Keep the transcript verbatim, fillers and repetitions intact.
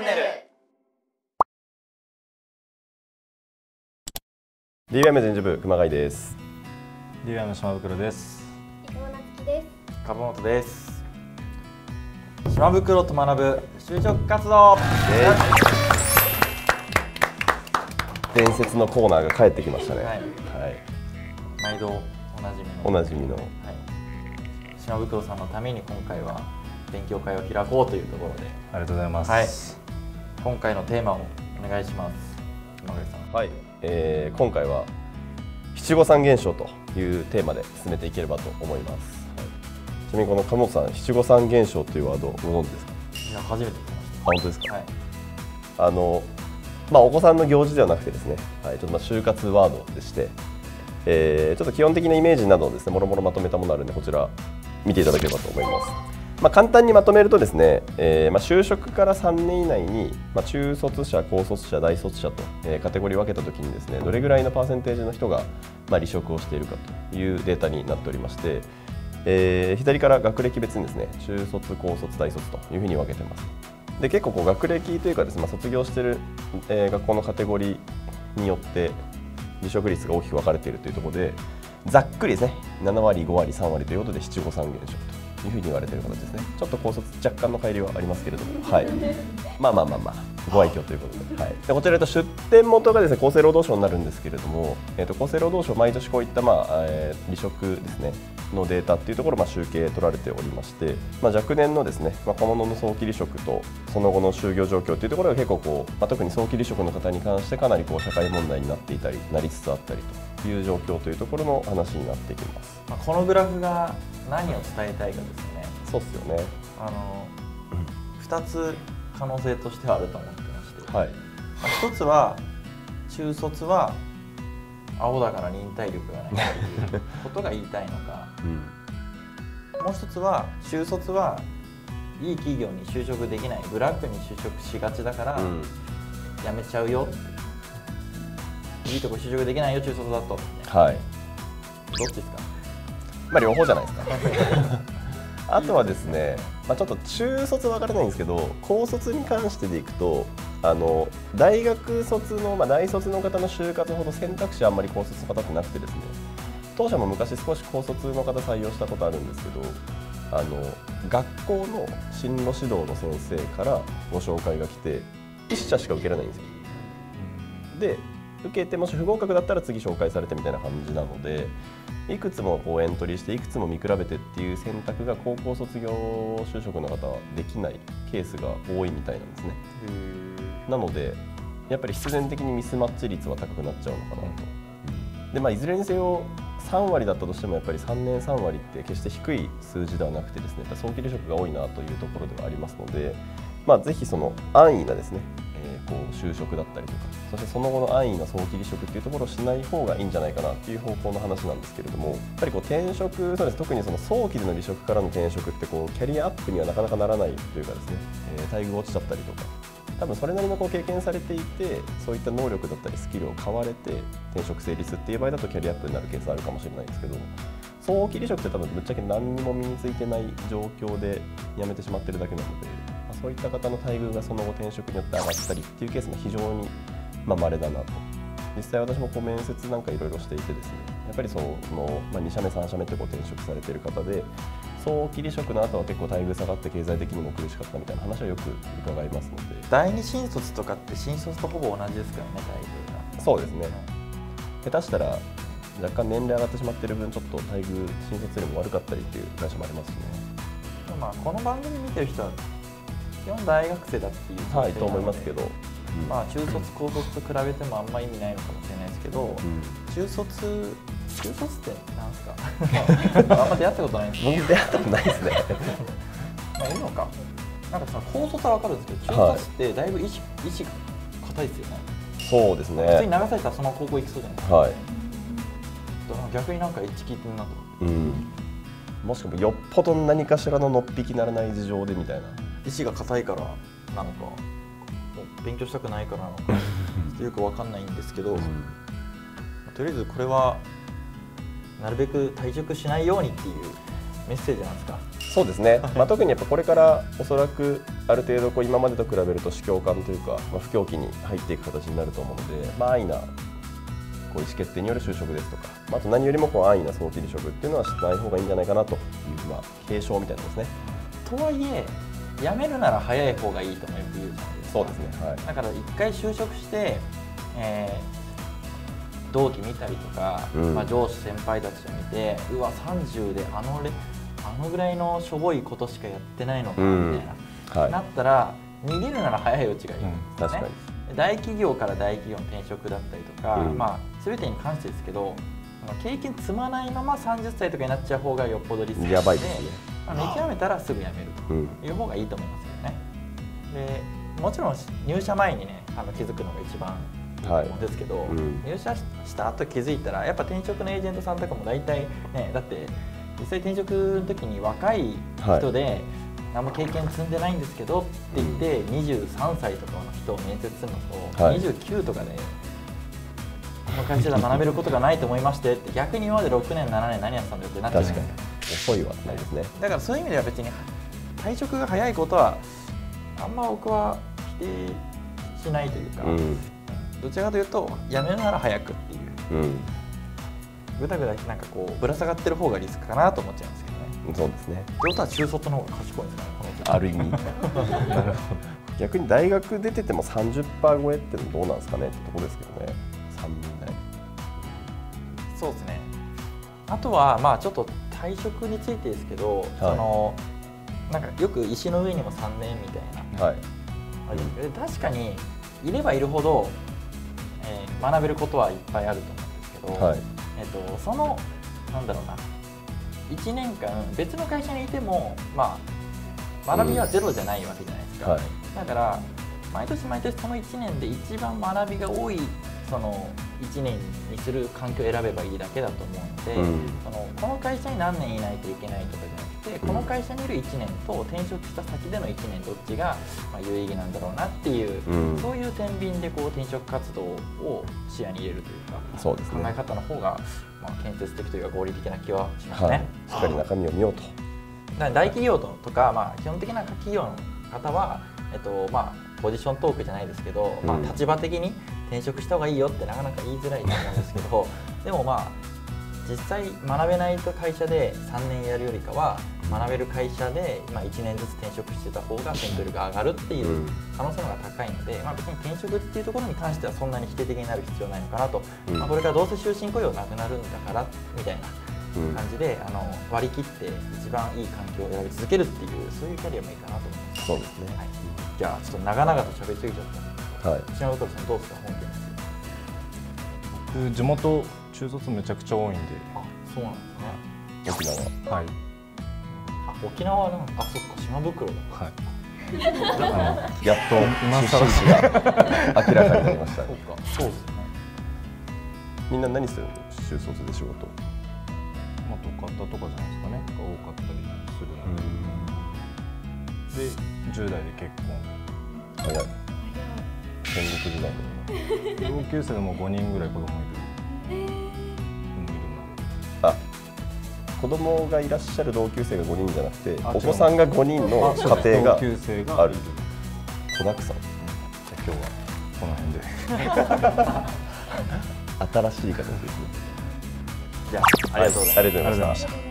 ンネル ディービーエム 人事部熊谷です。 ディービーエム 島袋です。生駒夏樹です。株本です。島袋と学ぶ就職活動、伝説のコーナーが帰ってきましたね。はい、はい、毎度おなじみのおなじみの、はい、島袋さんのために今回は勉強会を開こうというところで、ありがとうございます、はい、今回のテーマをお願いします、熊谷さん。はい、えー、今回は七五三現象というテーマで進めていければと思います。はい、ちなみにこの鴨さん、七五三現象というワードご存知ですか？いや、初めて聞きました。あ、本当ですか？はい、あのまあ、お子さんの行事ではなくてですね、はい、ちょっとまあ就活ワードでして、えー、ちょっと基本的なイメージなどをですね、もろもろまとめたものあるんで、こちら見ていただければと思います。まあ、簡単にまとめるとですね、えー、まあ就職からさんねん以内に、まあ、中卒者、高卒者、大卒者と、えー、カテゴリー分けたときにですね、どれぐらいのパーセンテージの人がまあ離職をしているかというデータになっておりまして、えー、左から学歴別にですね、中卒、高卒、大卒というふうに分けてます。で結構こう学歴というかですね、まあ、卒業している、えー、学校のカテゴリーによって離職率が大きく分かれているというところで、ざっくりですね、ななわりごわりさんわりということで七五三現象というふうに言われている形ですね。ちょっと高卒若干の乖離はありますけれども、はい、まあまあまあまあご愛嬌ということで、はい、でこちらと出典元がですね、厚生労働省になるんですけれども、えー、と厚生労働省毎年こういった、まあえー、離職ですねのデータっていうところをまあ集計取られておりまして、まあ、若年のですね、若者の早期離職とその後の就業状況というところが結構こう、まあ、特に早期離職の方に関してかなりこう社会問題になっていたりなりつつあったりという状況というところの話になってきます。まあこのグラフが何を伝えたいかですね。そうですよね。あのふたつ可能性としてはあると思ってまして、はい、まあひとつは中卒は青だから忍耐力がないということが言いたいのか、うん、もう一つは就卒はいい企業に就職できない、ブラックに就職しがちだから辞めちゃうよ、うん、いいとこ就職できないよ中卒だと、はい、どっちですか？まあ両方じゃないですかあとはですね、まあ、ちょっと中卒は分からないんですけど、高卒に関してでいくとあの大学卒の、まあ、大卒の方の就活ほど選択肢はあんまり高卒の方ってなくてですね、当社も昔少し高卒の方採用したことあるんですけど、あの学校の進路指導の先生からご紹介が来ていっしゃしか受けられないんですよ。で受けてもし不合格だったら次紹介されてみたいな感じなので、いくつもこうエントリーしていくつも見比べてっていう選択が高校卒業就職の方はできないケースが多いみたいなんですね。なのでやっぱり必然的にミスマッチ率は高くなっちゃうのかなと。でまあ、いずれにせよさんわりだったとしてもやっぱりさんねんさんわりって決して低い数字ではなくてですね、早期離職が多いなというところではありますので、まあ、ぜひその安易なですね、こう就職だったりとか、そしてその後の安易な早期離職っていうところをしない方がいいんじゃないかなっていう方向の話なんですけれども、やっぱりこう転職、そうです、特にその早期での離職からの転職ってこうキャリアアップにはなかなかならないというかですね、えー、待遇落ちちゃったりとか、多分それなりのこう経験されていて、そういった能力だったりスキルを買われて転職成立っていう場合だとキャリアアップになるケースあるかもしれないんですけど、早期離職って多分ぶっちゃけ何も身についてない状況で辞めてしまってるだけなので。そういった方の待遇がその後転職によって上がったりっていうケースも非常にまあ稀だなと。実際私もこう面接なんかいろいろしていてですね、やっぱりその、まあ、にしゃめさんしゃめってこう転職されている方で、早期離職の後は結構待遇下がって経済的にも苦しかったみたいな話はよく伺いますので。第二新卒とかって新卒とほぼ同じですからね、待遇が。そうですね、下手したら若干年齢上がってしまっている分、ちょっと待遇新卒よりも悪かったりっていう会社もありますしね。まあこの番組見てる人は基本大学生だっていうので、はい、と思いますけど、まあ中卒高卒と比べてもあんま意味ないのかもしれないですけど、うん、中卒中卒ってなんですか？あんま出会ったことないんです。僕出会ったことないですね。まあいいのか。なんかさ、高卒はわかるんですけど、中卒ってだいぶ意志意志が固いですよね。そうですね。普通に流されたらその高校行きそうじゃないですか。はい。逆になんかエッチ聞いてるなと。うん。もしくはよっぽど何かしらののっぴきならない事情でみたいな。意志が固いからなのか、もう勉強したくないからなのかよくわかんないんですけど、うん、とりあえずこれはなるべく退職しないようにっていうメッセージなんですか？そうですね、まあ、特にやっぱこれからおそらくある程度こう今までと比べると主教官というか、まあ、不況期に入っていく形になると思うので、まあ、安易なこう意思決定による就職ですとか、まあ、あと何よりもこう安易な早期離職っていうのはしない方がいいんじゃないかなという、まあ、警鐘みたいなですね。とはいえ辞めるなら早い方がいいともよく言うじゃないですか。そうですね、はい、だから一回就職して、えー、同期見たりとか、うん、まあ上司先輩たちを見て、うわさんじゅうであのレあのぐらいのしょぼいことしかやってないのかみたいな、うんはい、なったら逃げるなら早いうちがいいですね。大企業から大企業の転職だったりとか、うん、まあ全てに関してですけど、経験積まないままさんじゅっさいとかになっちゃう方がよっぽどリスクで、やばいですね。まあ見極めたらすぐ辞めるという方がいいと思いますけどね。うん、でもちろん入社前にね、あの気づくのが一番ですけど、はいうん、入社した後気づいたらやっぱ転職のエージェントさんとかも大体ね、だって実際転職の時に若い人で、はい、何も経験積んでないんですけどって言って、うん、にじゅうさんさいとかの人を面接するのと、はい、にじゅうきゅうとかでこの会社で学べることがないと思いましてって逆に今までろくねんななねん何やってたんだよってなっちゃうじゃないですか。遅いはないですね。だからそういう意味では別に退職が早いことはあんま僕は否定しないというか、うん、どちらかというと辞めるなら早くっていう、うん、ぐだぐだなんかこうぶら下がってる方がリスクかなと思っちゃいますけどね。そうですね。ということは中卒の方が賢いんですかね、このある意味。逆に大学出てても さんじゅっパーセント 超えってどうなんですかねってとこですけどね。さんねんだい。そうですね。あとはまあちょっと退職についてですけど、はい、そのなんかよく石の上にもさんねんみたいな、はい、あれですけど、確かにいればいるほど、えー、学べることはいっぱいあると思うんですけど、はい、えっとそのなんだろうな。いちねんかん別の会社にいても、まあ、学びはゼロじゃないわけじゃないですか、うんはい、だから毎年毎年そのいちねんで一番学びが多いそのいちねんにする環境を選べばいいだけだと思うので、うん、そのこの会社に何年いないといけないとかじゃなくて、この会社にいるいちねんと転職した先でのいちねんどっちがまあ有意義なんだろうなっていう、うん、そういう天秤でこう転職活動を視野に入れるというか、そうですね、考え方の方がまあ建設的というか合理的な気はしますね、はい、しっかり中身を見ようと。大企業とか、まあ、基本的な企業の方は、えっとまあ、ポジショントークじゃないですけど、うん、まあ、立場的に転職した方がいいよってなかなか言いづらいと思うんですけどでもまあ実際学べない会社でさんねんやるよりかは学べる会社で、まあ、いちねんずつ転職してた方が選挙力が上がるっていう可能性の方が高いので、まあ、別に転職っていうところに関してはそんなに否定的になる必要ないのかなと、うん、まあこれからどうせ終身雇用なくなるんだからみたいな感じで、うん、あの割り切って一番いい環境を選び続けるっていうそういうキャリアもいいかなと思います。そうですね、はい、じゃあちょっと長々と喋りすぎちゃったんですけど、はい、篠原さんどうですか本件です。僕地元中卒めちゃくちゃ多いんで。あ、そうなんですね。沖縄。はい。沖縄なんか、あ、そっか、島袋だ。はい。やっと出身地が明らかになりましたね。そうか、そうですね。みんな何するの？就卒で仕事。まあ、特化とかじゃないですかね。多かったりするので。で、じゅうだいで結婚。早い。戦国時代とか。同級生でもごにんぐらい子供いる。あ。子供がいらっしゃる同級生がごにんじゃなくて、お子さんがごにんの家庭がある。子だくさん。じゃあ今日はこの辺で。新しい形ですね。じゃあありがとうございました。